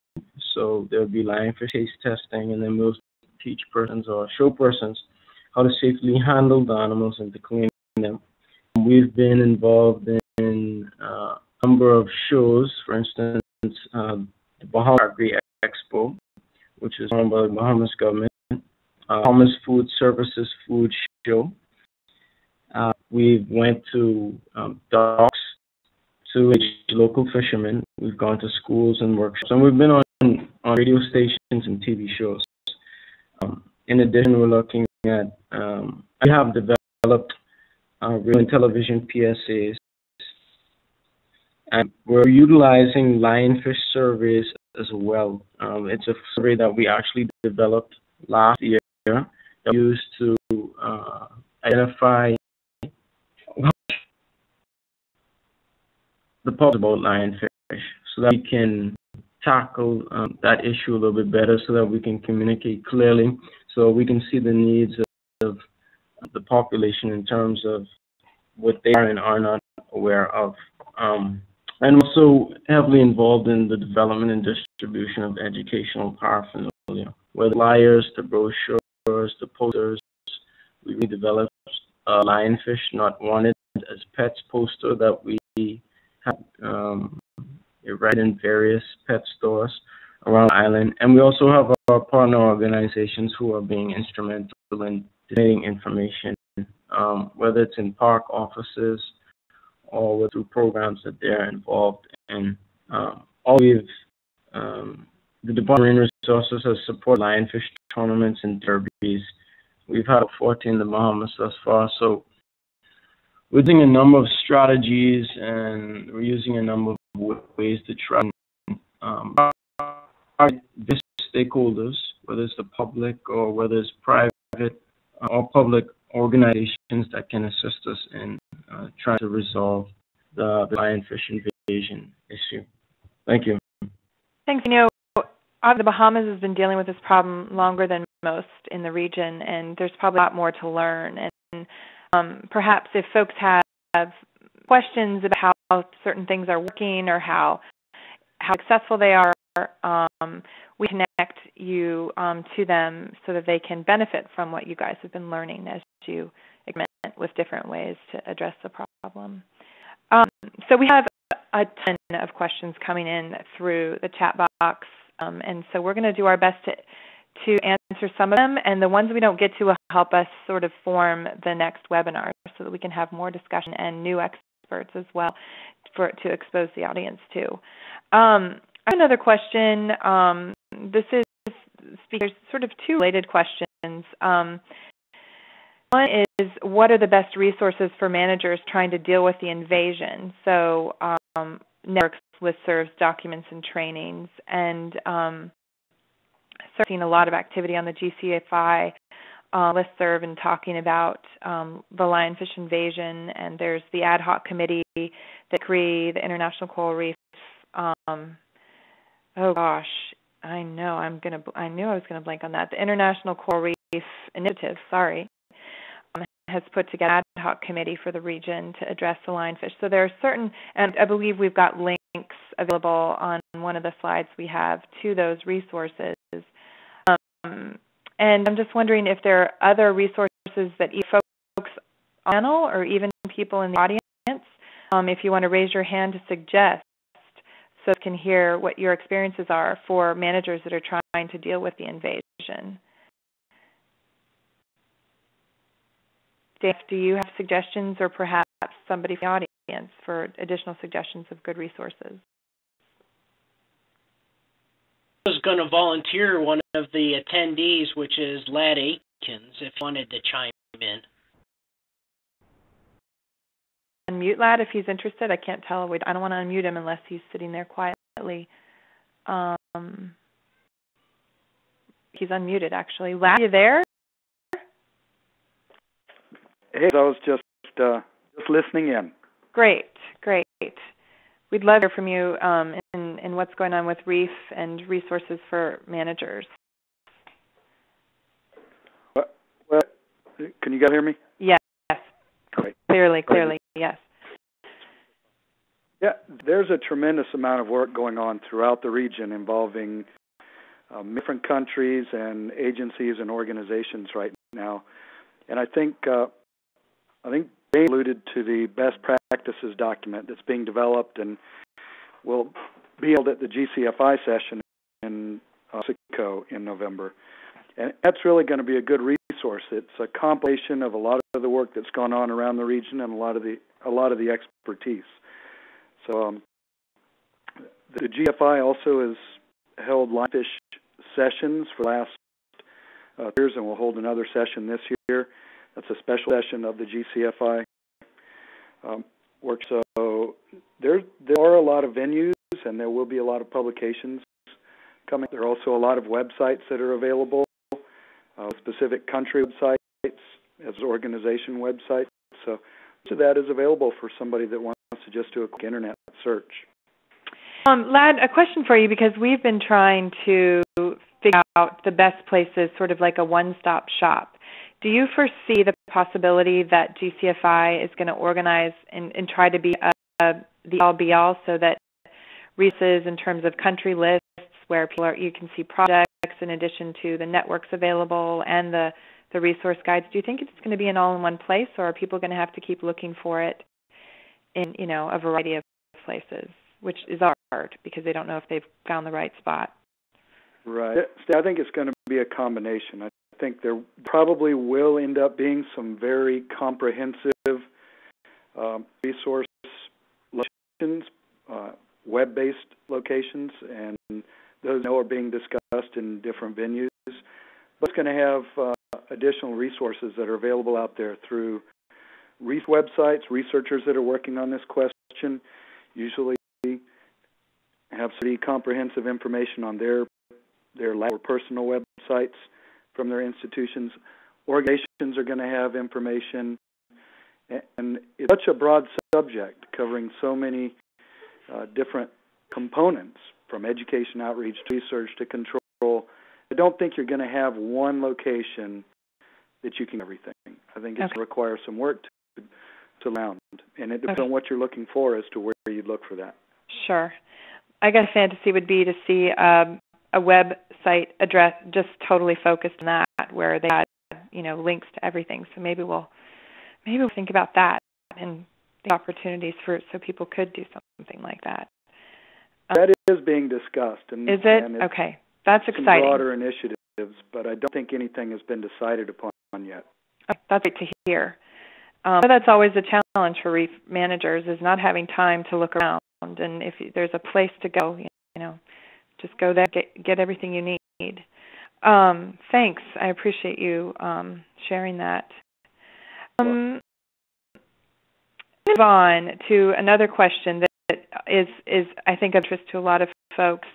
So there'll be lionfish taste testing, and then we'll teach persons or show persons how to safely handle the animals and to clean them. We've been involved in a number of shows, for instance, the Bahamas Agri Expo, which is run by the Bahamas government, Bahamas Food Services Food Show. We went to docks to local fishermen. We've gone to schools and workshops, and we've been on radio stations and TV shows. In addition, we're looking at, we have developed radio and television PSAs, and we're utilizing lionfish surveys as well. It's a survey that we actually developed last year that we used to identify the public about lionfish, so that we can tackle that issue a little bit better, so that we can communicate clearly, so we can see the needs of the population in terms of what they are and are not aware of. And also heavily involved in the development and distribution of educational paraphernalia, whether flyers, the brochures, the posters. We developed a lionfish not wanted as pets poster that we had right in various pet stores around the island. And we also have our partner organizations who are being instrumental in donating information, whether it's in park offices or through programs that they're involved in. The Department of Marine Resources has supported lionfish tournaments and derbies. We've had 40 in the Bahamas thus far, so we're doing a number of strategies, and we're using a number of ways to try and business stakeholders, whether it's the public or whether it's private or public organizations that can assist us in trying to resolve the lionfish invasion issue. Thank you. Thanks. You know, the Bahamas has been dealing with this problem longer than most in the region, and there's probably a lot more to learn. And perhaps if folks have questions about how certain things are working or how successful they are, we connect you to them so that they can benefit from what you guys have been learning as you experiment with different ways to address the problem. So we have a ton of questions coming in through the chat box, and so we're going to do our best to answer some of them, and the ones we don't get to will help us sort of form the next webinar so that we can have more discussion and new experts as well to expose the audience to. I have another question. This is, there's sort of two related questions. One is, what are the best resources for managers trying to deal with the invasion? So networks, listservs, documents, and trainings. And I've seen a lot of activity on the GCFI listserv and talking about the lionfish invasion. And there's the ad hoc committee, the CREE, the International Coral Reefs. Oh gosh, I know I knew I was gonna blank on that. The International Coral Reef Initiative, sorry, has put together an ad hoc committee for the region to address the lionfish. So there are certain, and I believe we've got links available on one of the slides we have to those resources. And I'm just wondering if there are other resources that folks on the panel or even people in the audience, if you want to raise your hand to suggest, so you can hear what your experiences are for managers that are trying to deal with the invasion. Dave, do you have suggestions, or perhaps somebody from the audience for additional suggestions of good resources? I was going to volunteer one of the attendees, which is Lad Akins, if you wanted to chime in. Unmute Lad if he's interested. I can't tell. I don't want to unmute him unless he's sitting there quietly. He's unmuted, actually. Lad, are you there? Hey, I was just listening in. Great, great. We'd love to hear from you in what's going on with Reef and resources for managers. Well, can you guys hear me? Yes. Great. Clearly, yes. Yeah, there's a tremendous amount of work going on throughout the region involving different countries and agencies and organizations right now. And I think Dayne alluded to the best practices document that's being developed and will be held at the GCFI session in Mexico in November. And that's really going to be a good resource. It's a compilation of a lot of the work that's gone on around the region and a lot of the expertise. So the GFI also has held lionfish sessions for the last 2 years, and we'll hold another session this year. That's a special session of the GCFI work. So there are a lot of venues, and there will be a lot of publications coming. There are also a lot of websites that are available, specific country websites, as organization websites. So much of that is available for somebody that wants to just do a quick internet search. Lad, a question for you, because we've been trying to figure out the best places, sort of like a one-stop shop. Do you foresee the possibility that GCFI is going to organize and try to be the all-be-all so that resources in terms of country lists where people you can see projects in addition to the networks available and the resource guides? Do you think it's going to be an all-in-one place, or are people going to have to keep looking for it in, you know, a variety of places, which is hard because they don't know if they've found the right spot? Right. I think it's going to be a combination. I think there probably will end up being some very comprehensive resource locations, web-based locations, and those are being discussed in different venues. But it's going to have additional resources that are available out there through websites. Researchers that are working on this question usually have pretty comprehensive information on their lab or personal websites from their institutions. Organizations are going to have information, and it's such a broad subject covering so many different components, from education, outreach, to research, to control. I don't think you're going to have one location that you can do everything. I think it's going to require some work to round, and it depends on what you're looking for as to where you'd look for that. Sure. I guess fantasy would be to see a website address just totally focused on that, where they had, you know, links to everything. So maybe we'll think about that and the opportunities for so people could do something like that. That is being discussed. And, is it? And okay. That's exciting. Broader initiatives, but I don't think anything has been decided upon yet. Okay. That's great to hear. But that's always a challenge for reef managers, is not having time to look around. And if there's a place to go, you know, just go there, get everything you need. Thanks. I appreciate you sharing that. Move on to another question that is I think of interest to a lot of folks,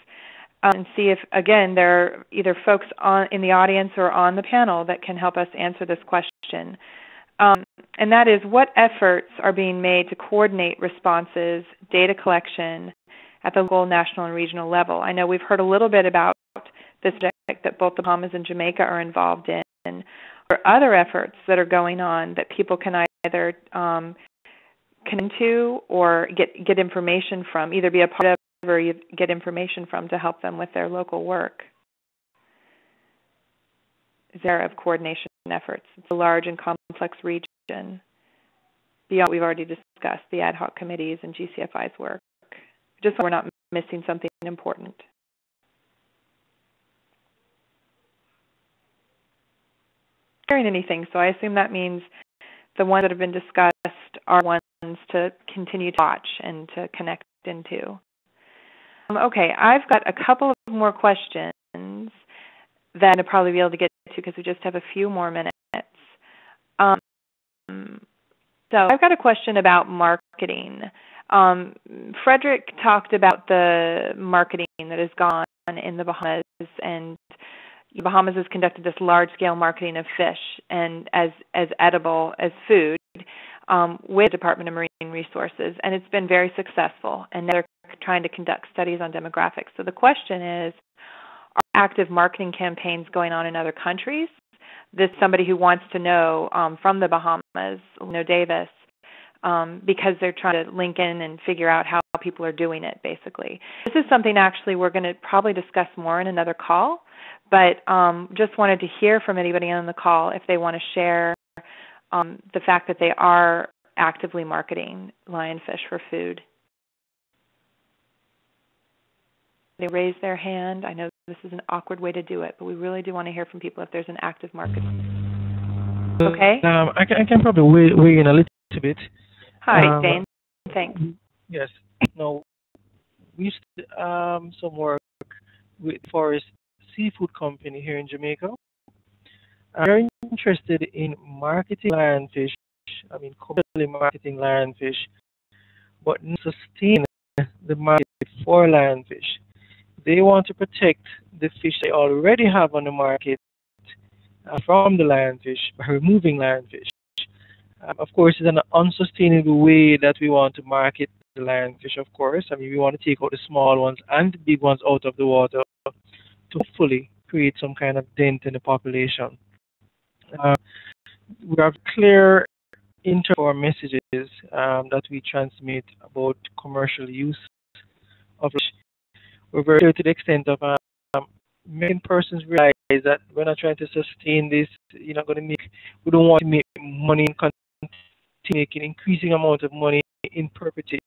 and see if, again, there are either folks in the audience or on the panel that can help us answer this question. And that is, what efforts are being made to coordinate responses, data collection at the local, national, and regional level? I know we've heard a little bit about this project that both the Bahamas and Jamaica are involved in, or other efforts that are going on that people can either connect to or get information from, either be a part of or get information from to help them with their local work. Is there of coordination efforts? It's a large and complex region beyond what we've already discussed, the ad hoc committees and GCFI's work. Just so we're not missing something important. I'm not hearing anything, so I assume that means the ones that have been discussed are ones to continue to watch and to connect into. Okay, I've got a couple of more questions that I'm going to probably be able to get to because we just have a few more minutes. So I've got a question about marketing. Frederick talked about the marketing that has gone on in the Bahamas, and Bahamas has conducted this large-scale marketing of fish and as edible as food with the Department of Marine Resources, and it's been very successful, and now they're trying to conduct studies on demographics. So the question is, are active marketing campaigns going on in other countries? This somebody who wants to know from the Bahamas, Davis, because they're trying to link in and figure out how people are doing it, basically. This is something actually we're going to probably discuss more in another call, but just wanted to hear from anybody on the call if they want to share the fact that they are actively marketing lionfish for food. They raise their hand. I know this is an awkward way to do it, but we really do want to hear from people if there's an active market. Okay? I can probably weigh in a little bit. Hi, Dayne. Thanks. Yes. No, we did some work with Forest Seafood Company here in Jamaica. They're interested in marketing lionfish, I mean, commercially marketing lionfish, but not sustain the market for lionfish. They want to protect the fish they already have on the market from the lionfish by removing lionfish. Of course, it's an unsustainable way that we want to market the lionfish, of course. I mean, we want to take out the small ones and the big ones out of the water to hopefully create some kind of dent in the population. We have clear inter-form messages that we transmit about commercial use of lionfish. We're very clear to the extent of making persons realize that we're not trying to sustain this. You're not going to make. We don't want to make money and continue making increasing amount of money in perpetuity,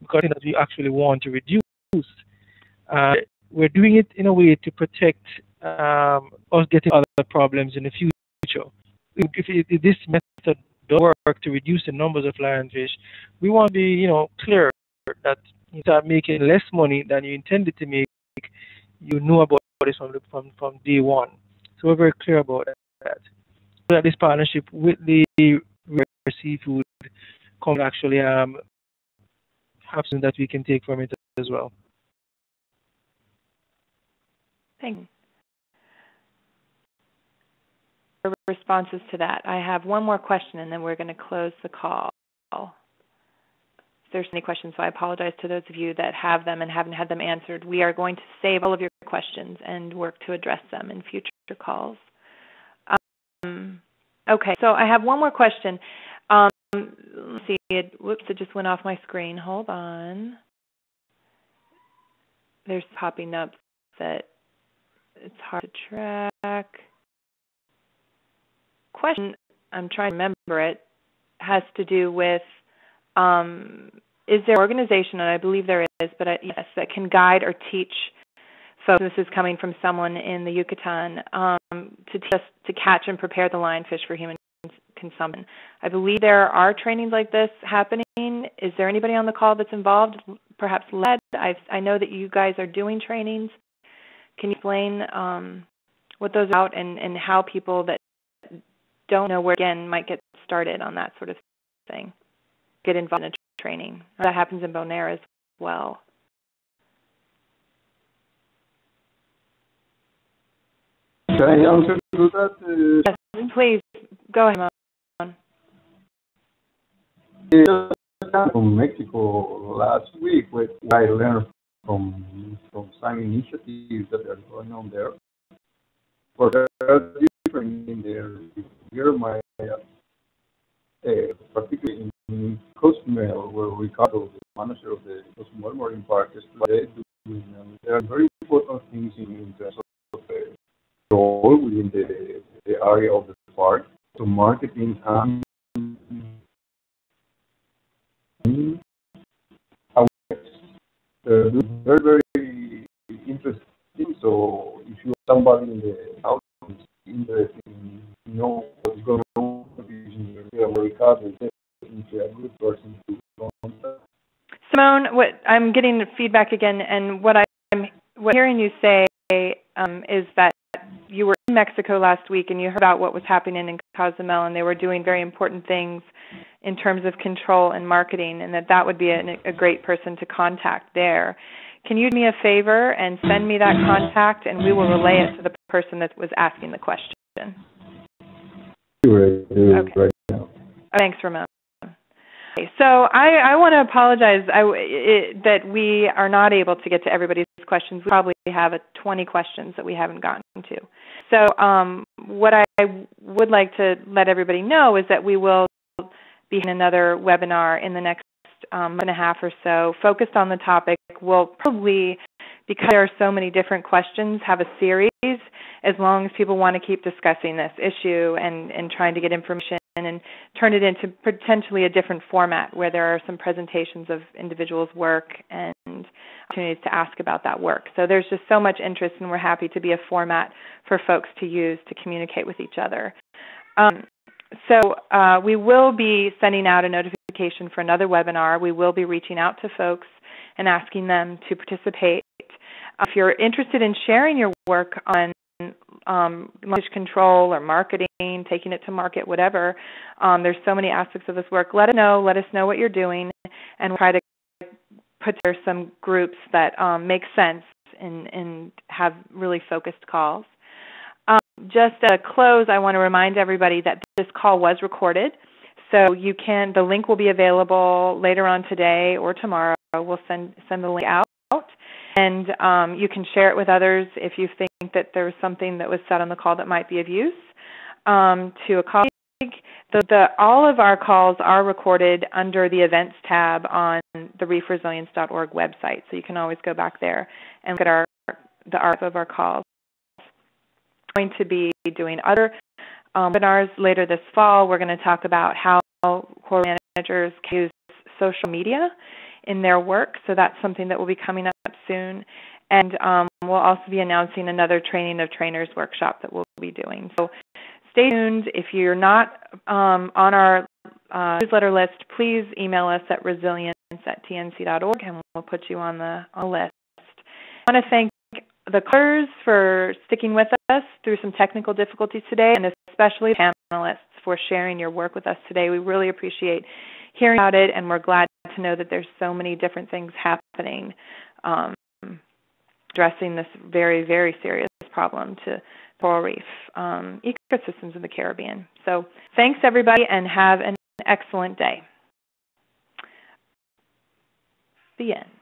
because that we actually want to reduce. We're doing it in a way to protect us getting other problems in the future. If this method does work to reduce the numbers of lionfish, we want to be, clear that. You start making less money than you intended to make. You know about this from day one. So we're very clear about that. So that this partnership with the Rare Seafood can actually have something that we can take from it as well. Thank you. Responses to that. I have one more question, and then we're going to close the call. There's any questions, so I apologize to those of you that have them and haven't had them answered. We are going to save all of your questions and work to address them in future calls. Okay, so I have one more question. Let's see, it just went off my screen. Hold on. There's popping up that it's hard to track. Question, I'm trying to remember it, has to do with is there an organization, and I believe there is, but yes, that can guide or teach folks, this is coming from someone in the Yucatan, to teach us to catch and prepare the lionfish for human consumption. I believe there are trainings like this happening. Is there anybody on the call that's involved? Perhaps Led? I know that you guys are doing trainings. Can you explain what those are about and how people that don't know where to begin might get started on that sort of thing? Get involved in a training. That happens in Bonaire as well. Can I answer to that? Yes, please, go ahead, Ramon. I came from Mexico last week, where I learned from some initiatives that are going on there. But there are different in there. Here, my particularly in Cozumel, where Ricardo, the manager of the Cozumel Marine Park, is today doing, there are very important things in terms of the role within the area of the park, so marketing and awareness. They're very, very interesting, so if you have somebody in the house who's interested in know what's going on in the area of Ricardo, a good person to contact. Simone, what I'm getting feedback again, and what I'm hearing you say is that you were in Mexico last week and you heard about what was happening in Cozumel, and they were doing very important things in terms of control and marketing, and that would be a great person to contact there. Can you do me a favor and send me that contact, and we will relay it to the person that was asking the question? Sure. Okay. Right now. Thanks, Ramon. So I want to apologize that we are not able to get to everybody's questions. We probably have 20 questions that we haven't gotten to. So what I would like to let everybody know is that we will be having another webinar in the next month and a half or so focused on the topic. We'll probably, because there are so many different questions, have a series as long as people want to keep discussing this issue and trying to get information and turn it into potentially a different format where there are some presentations of individuals' work and opportunities to ask about that work. So there's just so much interest, and we're happy to be a format for folks to use to communicate with each other. So we will be sending out a notification for another webinar. We will be reaching out to folks and asking them to participate. If you're interested in sharing your work on lionfish control or marketing, taking it to market, whatever, there's so many aspects of this work, let us know what you're doing, and we'll try to put together some groups that make sense and have really focused calls. Just to close, I want to remind everybody that this call was recorded, so you can. The link will be available later on today or tomorrow. We'll send the link out, and you can share it with others if you think that there was something that was said on the call that might be of use to a colleague. All of our calls are recorded under the Events tab on the reefresilience.org website, so you can always go back there and look at the archive of our calls. Going to be doing other webinars later this fall. We're going to talk about how coral managers can use social media in their work, so that's something that will be coming up soon. And we'll also be announcing another Training of Trainers workshop that we'll be doing. So stay tuned. If you're not on our newsletter list, please email us at resilience@tnc.org, and we'll put you on the list. I want to thank the callers for sticking with us through some technical difficulties today, and especially the panelists for sharing your work with us today. We really appreciate hearing about it, and we're glad to know that there's so many different things happening addressing this very, very serious problem to coral reef ecosystems in the Caribbean. So thanks, everybody, and have an excellent day. The end.